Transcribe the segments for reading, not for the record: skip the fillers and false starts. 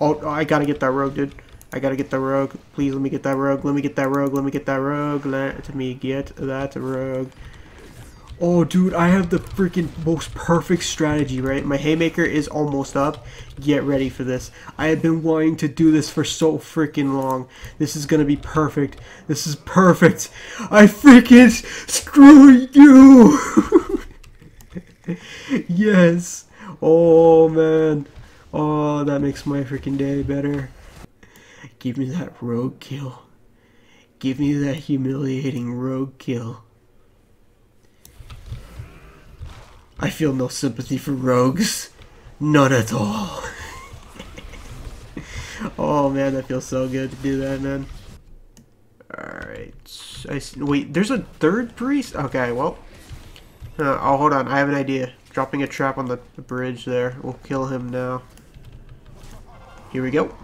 Oh, I gotta get that rogue, dude. I gotta get that rogue. Please let me get that rogue. Let me get that rogue. Let me get that rogue. Let me get that rogue. Oh, dude, I have the freaking most perfect strategy, right? My haymaker is almost up. Get ready for this. I have been wanting to do this for so freaking long. This is gonna be perfect. This is perfect. I freaking screw you. Yes. Oh, man. Oh, that makes my freaking day better. Give me that rogue kill. Give me that humiliating rogue kill. I feel no sympathy for rogues. None at all. Oh man, that feels so good to do that, man. Alright. Wait, there's a third priest? Okay, well. Oh, hold on. I have an idea. Dropping a trap on the bridge there. We'll kill him now. Here we go.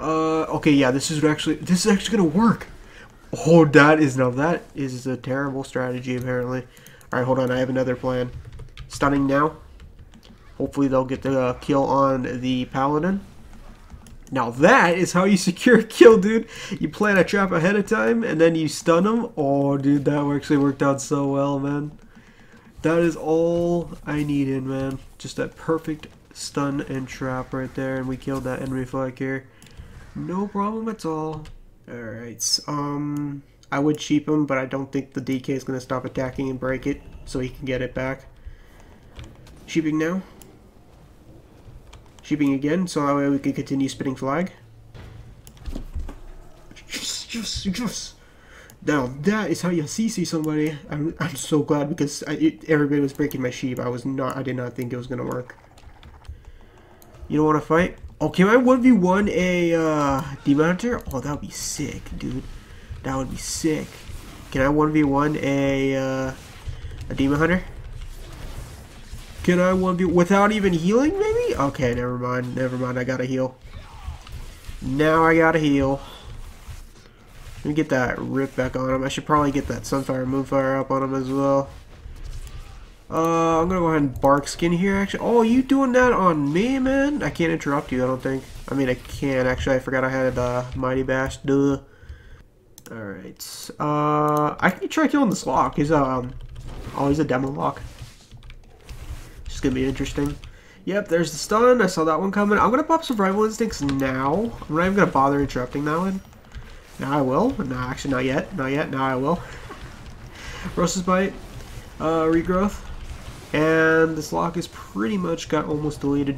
Okay, yeah, this is actually gonna work. Oh, that is a terrible strategy, apparently. Alright, hold on, I have another plan. Stunning now. Hopefully they'll get the kill on the paladin. Now that is how you secure a kill, dude. You plan a trap ahead of time, and then you stun them. Oh, dude, that actually worked out so well, man. That is all I needed, man. Just that perfect stun and trap right there, and we killed that enemy flag here. No problem at all. Alright, I would cheap him, but I don't think the DK is going to stop attacking and break it, so he can get it back. Sheeping now. Sheeping again, so that way we can continue spinning flag. Yes, yes, yes! Now that is how you CC somebody. I'm so glad because everybody was breaking my sheep. I did not think it was going to work. You don't want to fight? Oh, can I 1v1 a Demon Hunter? Oh, that would be sick, dude. That would be sick. Can I 1v1 a Demon Hunter? Can I 1v without even healing, maybe? Okay, never mind. Never mind. I gotta heal. Now I gotta heal. Let me get that rip back on him. I should probably get that Sunfire Moonfire up on him as well. I'm gonna go ahead and bark skin here, actually. Oh, you doing that on me, man? I can't interrupt you, I don't think. I mean, I can, actually. I forgot I had Mighty Bash. Duh. Alright, I can try killing this lock. He's he's a demo lock. It's gonna be interesting. Yep, there's the stun. I saw that one coming. I'm gonna pop survival instincts now. I'm not even gonna bother interrupting that one. Now I will. No, actually, not yet. Not yet. Now I will. Rose's Bite, regrowth, and this lock is pretty much got almost deleted.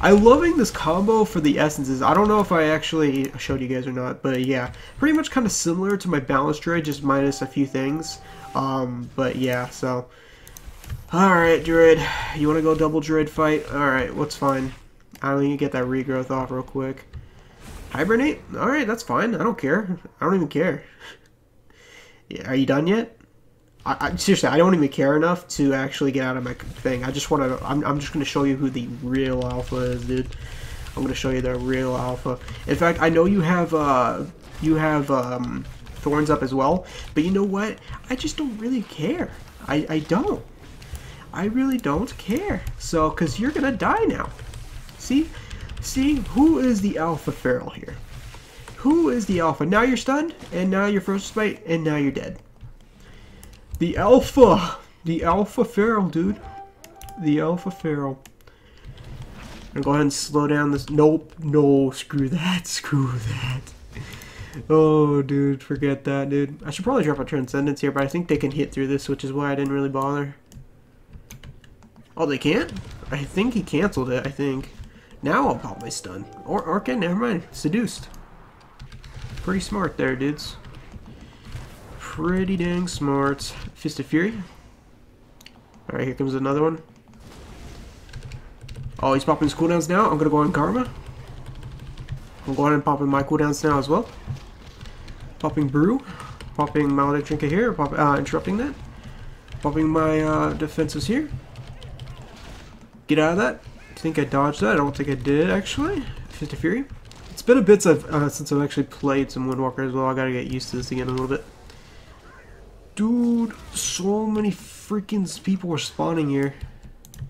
I'm loving this combo for the essences. I don't know if I actually showed you guys or not, but yeah, pretty much kind of similar to my balance droid, just minus a few things. But yeah, so. Alright, droid. You want to go double droid fight? Alright, what's fine. I need to get that regrowth off real quick. Hibernate? Alright, that's fine. I don't care. I don't even care. Yeah, are you done yet? Seriously, I don't even care enough to actually get out of my thing. I just want to. I'm just going to show you who the real alpha is, dude. I'm going to show you the real alpha. In fact, I know you have thorns up as well, but you know what? I just don't really care. I don't. I really don't care. So, because you're going to die now. See who is the alpha feral here? Who is the alpha? Now you're stunned, and now you're frozen spite, and now you're dead. The alpha feral, dude, the alpha feral. I'm gonna go ahead and slow down this. Nope, no, screw that, screw that. Oh, dude, forget that, dude. I should probably drop a transcendence here, but I think they can hit through this, which is why I didn't really bother. Oh, they can't? I think he canceled it. I think. Now I'll probably stun. Or okay, never mind. Seduced. Pretty smart there, dudes. Pretty dang smart. Fist of Fury. Alright, here comes another one. Oh, he's popping his cooldowns now. I'm gonna go on Karma. I'm going and popping my cooldowns now as well. Popping Brew. Popping my other trinket here. Interrupting that. Popping my defenses here. Get out of that. I think I dodged that. I don't think I did, actually. Fist of Fury. It's been a bit since I've actually played some Windwalker as well. I gotta get used to this again a little bit. Dude, so many freaking people were spawning here.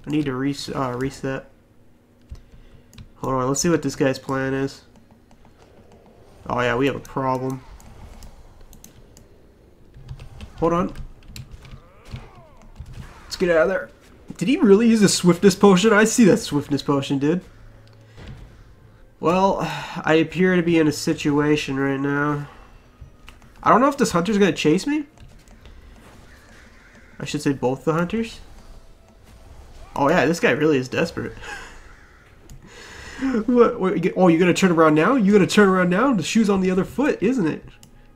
I need to reset. Hold on, let's see what this guy's plan is. Oh yeah, we have a problem. Hold on. Let's get out of there. Did he really use a swiftness potion? I see that swiftness potion, dude. Well, I appear to be in a situation right now. I don't know if this hunter's gonna chase me. I should say both the hunters. Oh yeah, this guy really is desperate. What, oh, you're gonna turn around now? You're gonna turn around now? The shoe's on the other foot, isn't it?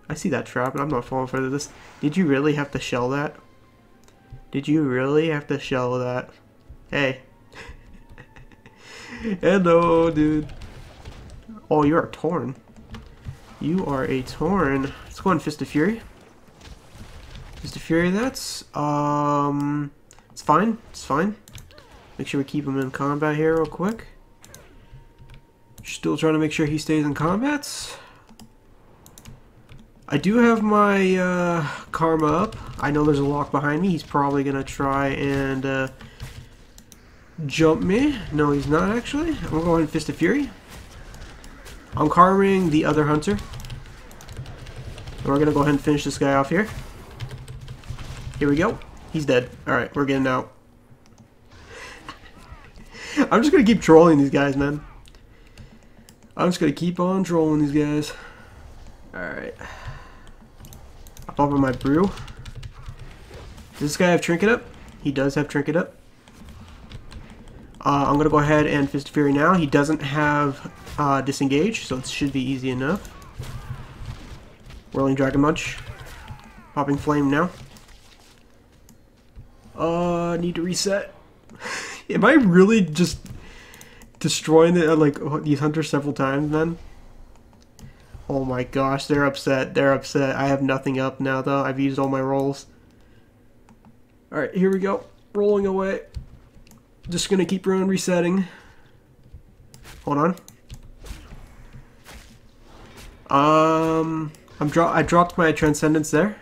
I see that trap, and I'm not falling for this. Did you really have to shell that? Did you really have to shell that? Hey. Hello, dude. Oh, you are torn. You are a torn. Let's go on Fist of Fury. Fist of Fury, that's... it's fine. It's fine. Make sure we keep him in combat here real quick. Still trying to make sure he stays in combats. I do have my karma up. I know there's a lock behind me. He's probably going to try and jump me. No, he's not actually. I'm going to go ahead and Fist of Fury. I'm karming the other hunter. And we're going to go ahead and finish this guy off here. Here we go. He's dead. Alright, we're getting out. I'm just going to keep trolling these guys, man. I'm just going to keep on trolling these guys. Alright. I pop in my brew. Does this guy have Trinket Up? He does have Trinket Up. I'm going to go ahead and Fist of Fury now. He doesn't have Disengage, so it should be easy enough. Whirling Dragon Punch. Popping Flame now. Need to reset. Am I really just destroying the, like, these hunters several times, man? Oh my gosh, they're upset. They're upset. I have nothing up now, though. I've used all my rolls. Alright, here we go. Rolling away. Just gonna keep on resetting. Hold on. I dropped my Transcendence there.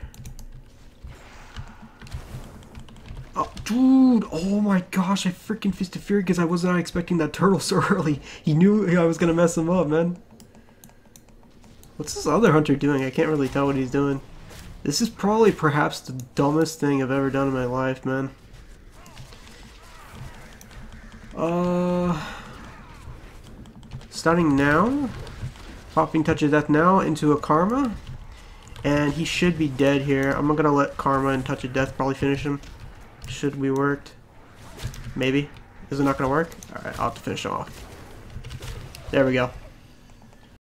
Oh, dude! Oh my gosh! I freaking Fist of Fury because I was not expecting that turtle so early. He knew I was gonna mess him up, man. What's this other hunter doing? I can't really tell what he's doing. This is probably perhaps the dumbest thing I've ever done in my life, man. Starting now. Popping Touch of Death now into a Karma. And he should be dead here. I'm gonna let Karma and Touch of Death probably finish him. Should be worked. Maybe. Is it not gonna work? Alright, I'll have to finish him off. There we go.